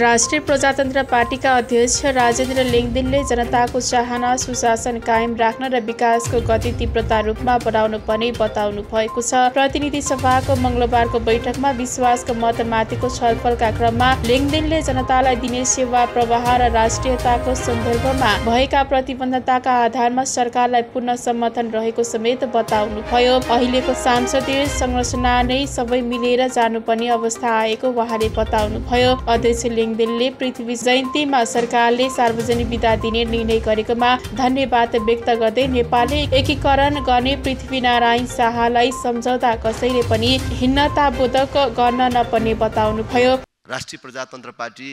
राष्ट्रिय प्रजातन्त्र पार्टी का अध्यक्ष राजेन्द्र लिङ्देनले जनताको चाहना सुशासन कायम राख्न र विकासको गति तीव्रता रूपमा बढाउनुपर्ने बताउनु भएको छ। प्रतिनिधि सभाको मंगलबारको बैठकमा विश्वासको मतमाथिको छलफलका क्रममा लिङ्देनले जनतालाई दिने सेवा प्रवाह र राष्ट्रियताको सन्दर्भमा भएका प्रतिबद्धताका आधारमा सरकारलाई पूर्ण समर्थन रहेको समेत बताउनुभयो। अहिलेको सांसदीय संरचना नै सबै मिलेर जानुपर्ने अवस्था आएको उहाँले बताउनुभयो। अध्यक्ष लिङ्देनले पृथ्वी जयन्तीमा सरकारले सार्वजनिक बिदा दिने निर्णय गरेकोमा धन्यवाद व्यक्त गर्दै नेपालले एकीकरण गर्ने पृथ्वीनारायण शाहलाई सम्झौता कसैले पनि हिन्नताबोधक गर्न नपर्ने बताउनुभयो। राष्ट्रिय प्रजातन्त्र पार्टी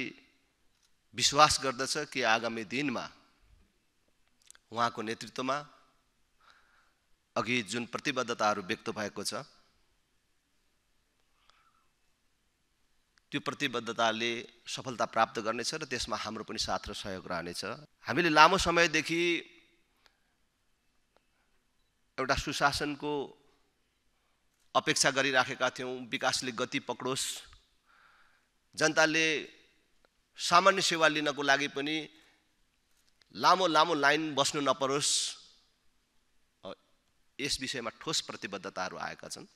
विश्वास गर्दछ कि आगामी दिनमा उहाँको नेतृत्वमा अघि जुन प्रतिबद्धताहरू व्यक्त भएको छ त्यो प्रतिबद्धताले सफलता प्राप्त गर्नेछ र त्यसमा हाम्रो पनि साथ र सहयोग रहनेछ। हामीले लामो समयदेखि एउटा सुशासनको अपेक्षा गरिराखेका थियौँ। विकासले गति पक्रोस्, जनताले सामान्य सेवा लिनको लागि पनि लामो लामो लाइन बस्नु नपरोस्, यस विषयमा ठोस प्रतिबद्धताहरू आएका छन्।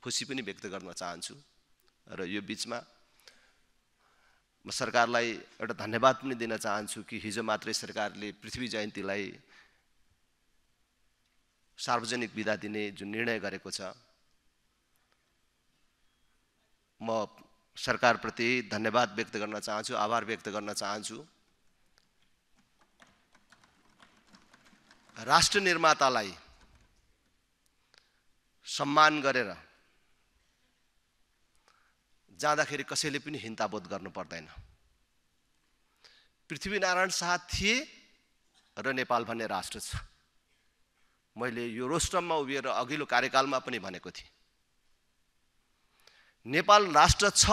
खुसी पनि व्यक्त गर्न चाहन्छु र यो बीचमा म सरकारलाई एउटा धन्यवाद पनि दिन चाहन्छु कि हिजो मात्रै सरकारले पृथ्वी जयन्तीलाई सार्वजनिक बिदा दिने जुन निर्णय गरेको छ, म सरकारप्रति धन्यवाद व्यक्त गर्न चाहन्छु, आभार व्यक्त गर्न चाहन्छु। राष्ट्र निर्मातालाई सम्मान गरेर जाँदाखेरि कसैले पनि हिन्ताबोध गर्नु पर्दैन। पृथ्वीनारायण शाह थिए र नेपाल भन्ने राष्ट्र छ। मैले यो रोस्टममा उभिएर अघिल्लो कार्यकालमा पनि भनेको थिएँ, नेपाल राष्ट्र छ,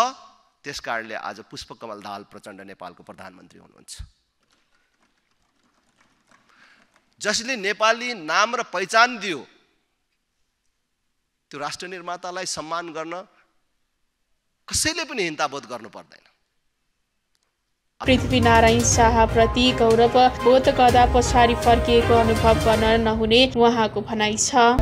त्यसकारणले आज पुष्पकमल दाल प्रचंड नेपालको प्रधानमन्त्री हुनुहुन्छ। जसले नेपाली नाम र पहिचान दियो त्यो राष्ट्र निर्मातालाई सम्मान गर्न कसैले पनि हिन्ताबोध गर्नु पर्दैन। पृथ्वीनारायण शाहप्रति गौरव बोध गर्दा पछाडि फर्किएको अनुभव गर्न नहुने उहाँको भनाइ छ।